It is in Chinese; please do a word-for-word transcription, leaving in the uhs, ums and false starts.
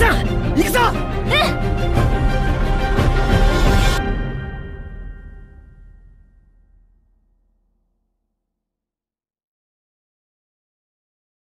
行行行行